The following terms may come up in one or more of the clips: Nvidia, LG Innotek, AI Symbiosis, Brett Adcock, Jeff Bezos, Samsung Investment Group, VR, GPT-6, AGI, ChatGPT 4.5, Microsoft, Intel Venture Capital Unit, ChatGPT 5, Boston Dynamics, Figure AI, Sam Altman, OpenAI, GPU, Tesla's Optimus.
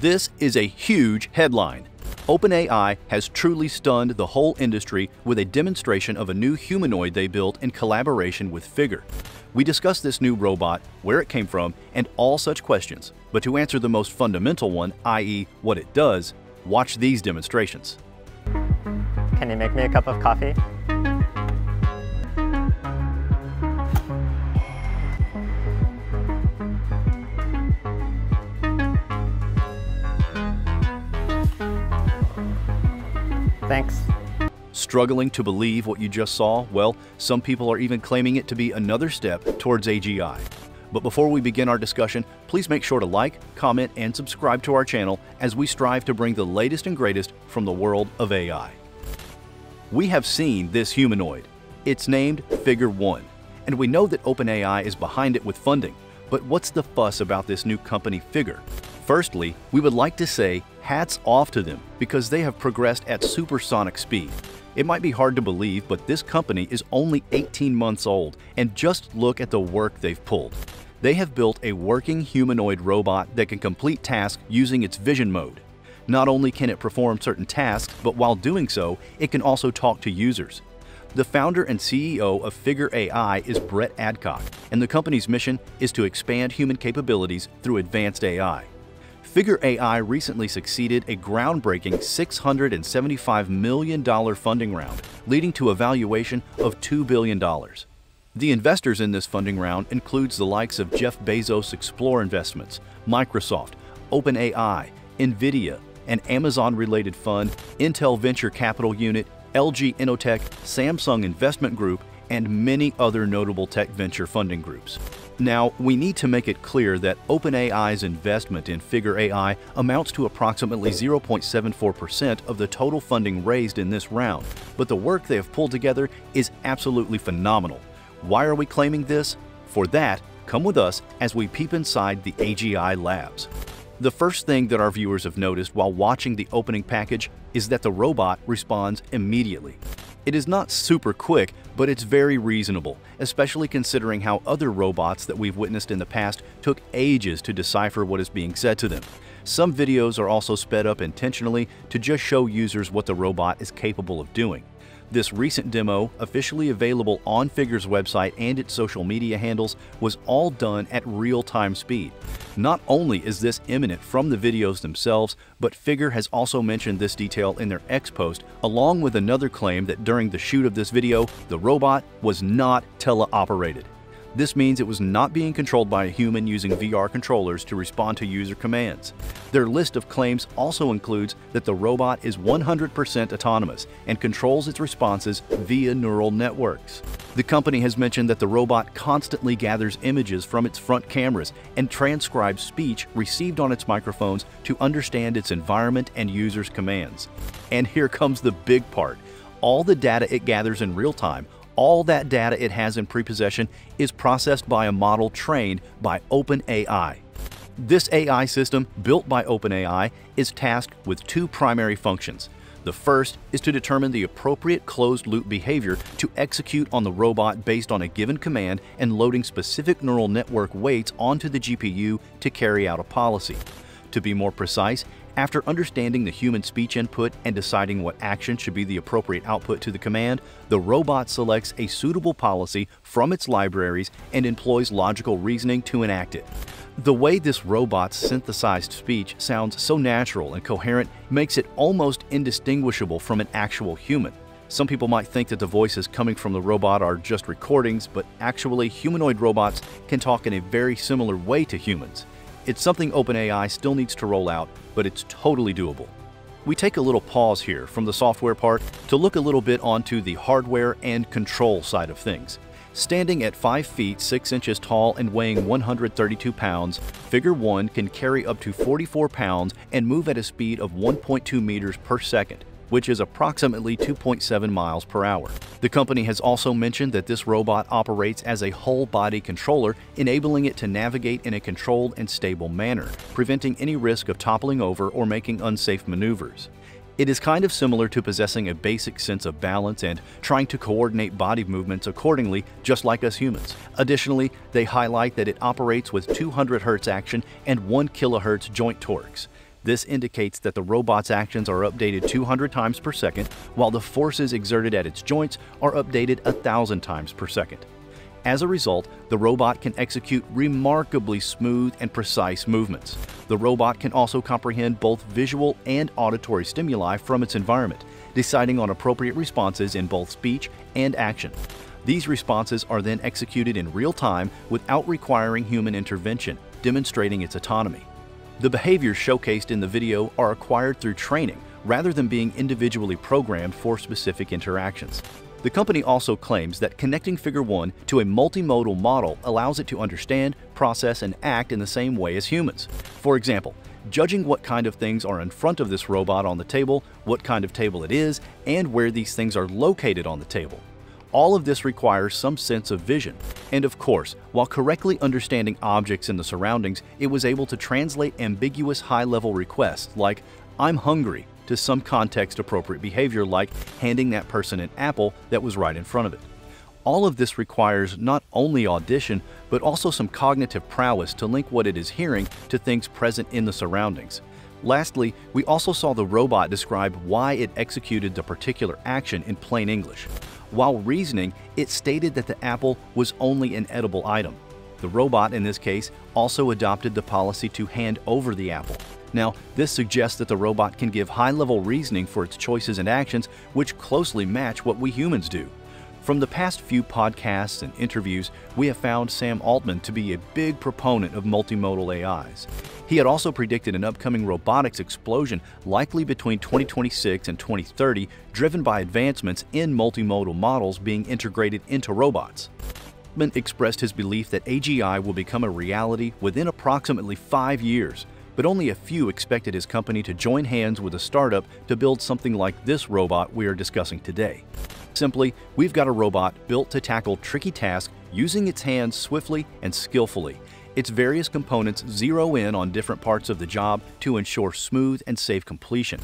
This is a huge headline. OpenAI has truly stunned the whole industry with a demonstration of a new humanoid they built in collaboration with Figure. We discuss this new robot, where it came from, and all such questions. But to answer the most fundamental one, i.e. what it does, watch these demonstrations. Can you make me a cup of coffee? Thanks. Struggling to believe what you just saw? Well, some people are even claiming it to be another step towards AGI. But before we begin our discussion, please make sure to like, comment, and subscribe to our channel as we strive to bring the latest and greatest from the world of AI. We have seen this humanoid. It's named Figure 1, and we know that OpenAI is behind it with funding. But what's the fuss about this new company, Figure? Firstly, we would like to say hats off to them because they have progressed at supersonic speed. It might be hard to believe, but this company is only 18 months old, and just look at the work they've pulled. They have built a working humanoid robot that can complete tasks using its vision mode. Not only can it perform certain tasks, but while doing so, it can also talk to users. The founder and CEO of Figure AI is Brett Adcock, and the company's mission is to expand human capabilities through advanced AI. Figure AI recently succeeded a groundbreaking $675 million funding round, leading to a valuation of $2 billion. The investors in this funding round includes the likes of Jeff Bezos' Explore Investments, Microsoft, OpenAI, Nvidia, an Amazon-related fund, Intel Venture Capital Unit, LG Innotek, Samsung Investment Group, and many other notable tech venture funding groups. Now, we need to make it clear that OpenAI's investment in Figure AI amounts to approximately 0.74% of the total funding raised in this round, but the work they have pulled together is absolutely phenomenal. Why are we claiming this? For that, come with us as we peep inside the AGI labs. The first thing that our viewers have noticed while watching the opening package is that the robot responds immediately. It is not super quick, but it's very reasonable, especially considering how other robots that we've witnessed in the past took ages to decipher what is being said to them. Some videos are also sped up intentionally to just show users what the robot is capable of doing. This recent demo, officially available on Figure's website and its social media handles, was all done at real-time speed. Not only is this imminent from the videos themselves, but Figure has also mentioned this detail in their X post, along with another claim that during the shoot of this video, the robot was not teleoperated. This means it was not being controlled by a human using VR controllers to respond to user commands. Their list of claims also includes that the robot is 100% autonomous and controls its responses via neural networks. The company has mentioned that the robot constantly gathers images from its front cameras and transcribes speech received on its microphones to understand its environment and users' commands. And here comes the big part. All the data it gathers in real time, all that data it has in pre-possession is processed by a model trained by OpenAI. This AI system, built by OpenAI, is tasked with two primary functions. The first is to determine the appropriate closed-loop behavior to execute on the robot based on a given command and loading specific neural network weights onto the GPU to carry out a policy. To be more precise, after understanding the human speech input and deciding what action should be the appropriate output to the command, the robot selects a suitable policy from its libraries and employs logical reasoning to enact it. The way this robot's synthesized speech sounds so natural and coherent makes it almost indistinguishable from an actual human. Some people might think that the voices coming from the robot are just recordings, but actually humanoid robots can talk in a very similar way to humans. It's something OpenAI still needs to roll out, but it's totally doable. We take a little pause here from the software part to look a little bit onto the hardware and control side of things. Standing at 5 feet 6 inches tall and weighing 132 pounds, Figure 1 can carry up to 44 pounds and move at a speed of 1.2 meters per second, which is approximately 2.7 miles per hour. The company has also mentioned that this robot operates as a whole-body controller, enabling it to navigate in a controlled and stable manner, preventing any risk of toppling over or making unsafe maneuvers. It is kind of similar to possessing a basic sense of balance and trying to coordinate body movements accordingly, just like us humans. Additionally, they highlight that it operates with 200 Hz action and 1 kHz joint torques. This indicates that the robot's actions are updated 200 times per second, while the forces exerted at its joints are updated 1,000 times per second. As a result, the robot can execute remarkably smooth and precise movements. The robot can also comprehend both visual and auditory stimuli from its environment, deciding on appropriate responses in both speech and action. These responses are then executed in real time without requiring human intervention, demonstrating its autonomy. The behaviors showcased in the video are acquired through training rather than being individually programmed for specific interactions. The company also claims that connecting Figure 1 to a multimodal model allows it to understand, process, and act in the same way as humans. For example, judging what kind of things are in front of this robot on the table, what kind of table it is, and where these things are located on the table. All of this requires some sense of vision. And of course, while correctly understanding objects in the surroundings, it was able to translate ambiguous high-level requests like, "I'm hungry," to some context-appropriate behavior like handing that person an apple that was right in front of it. All of this requires not only audition, but also some cognitive prowess to link what it is hearing to things present in the surroundings. Lastly, we also saw the robot describe why it executed the particular action in plain English. While reasoning, it stated that the apple was only an edible item. The robot, in this case, also adopted the policy to hand over the apple. Now, this suggests that the robot can give high-level reasoning for its choices and actions, which closely match what we humans do. From the past few podcasts and interviews, we have found Sam Altman to be a big proponent of multimodal AIs. He had also predicted an upcoming robotics explosion likely between 2026 and 2030, driven by advancements in multimodal models being integrated into robots. Altman expressed his belief that AGI will become a reality within approximately 5 years, but only a few expected his company to join hands with a startup to build something like this robot we are discussing today. Simply, we've got a robot built to tackle tricky tasks using its hands swiftly and skillfully. Its various components zero in on different parts of the job to ensure smooth and safe completion.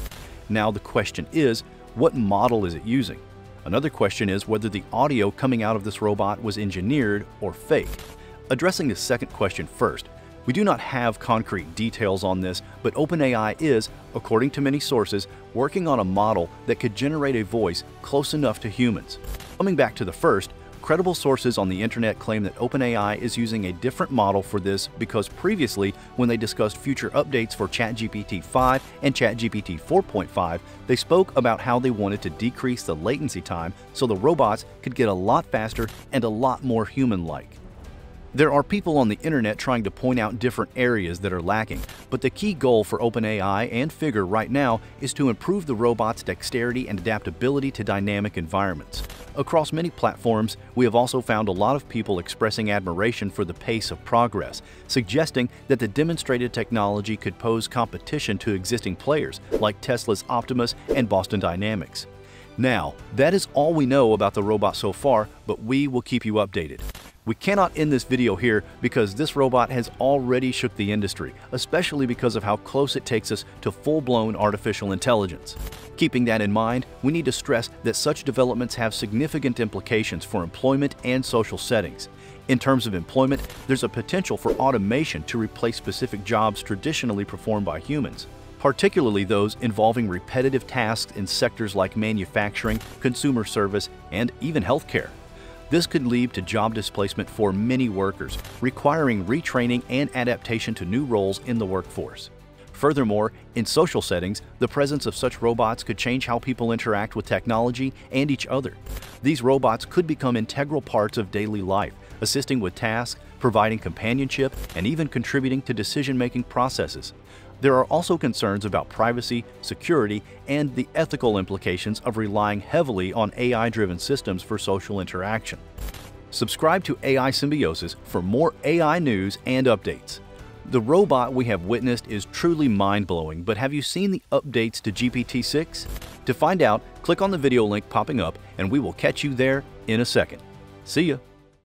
Now the question is, what model is it using? Another question is whether the audio coming out of this robot was engineered or fake. Addressing the second question first, we do not have concrete details on this, but OpenAI is, according to many sources, working on a model that could generate a voice close enough to humans. Coming back to the first, credible sources on the internet claim that OpenAI is using a different model for this because previously, when they discussed future updates for ChatGPT 5 and ChatGPT 4.5, they spoke about how they wanted to decrease the latency time so the robots could get a lot faster and a lot more human-like. There are people on the internet trying to point out different areas that are lacking, but the key goal for OpenAI and Figure right now is to improve the robot's dexterity and adaptability to dynamic environments. Across many platforms, we have also found a lot of people expressing admiration for the pace of progress, suggesting that the demonstrated technology could pose competition to existing players like Tesla's Optimus and Boston Dynamics. Now, that is all we know about the robot so far, but we will keep you updated. We cannot end this video here because this robot has already shook the industry, especially because of how close it takes us to full-blown artificial intelligence. Keeping that in mind, we need to stress that such developments have significant implications for employment and social settings. In terms of employment, there's a potential for automation to replace specific jobs traditionally performed by humans, particularly those involving repetitive tasks in sectors like manufacturing, consumer service, and even healthcare. This could lead to job displacement for many workers, requiring retraining and adaptation to new roles in the workforce. Furthermore, in social settings, the presence of such robots could change how people interact with technology and each other. These robots could become integral parts of daily life, assisting with tasks, providing companionship, and even contributing to decision-making processes. There are also concerns about privacy, security, and the ethical implications of relying heavily on AI-driven systems for social interaction. Subscribe to AI Symbiosis for more AI news and updates. The robot we have witnessed is truly mind-blowing, but have you seen the updates to GPT-6? To find out, click on the video link popping up, and we will catch you there in a second. See ya!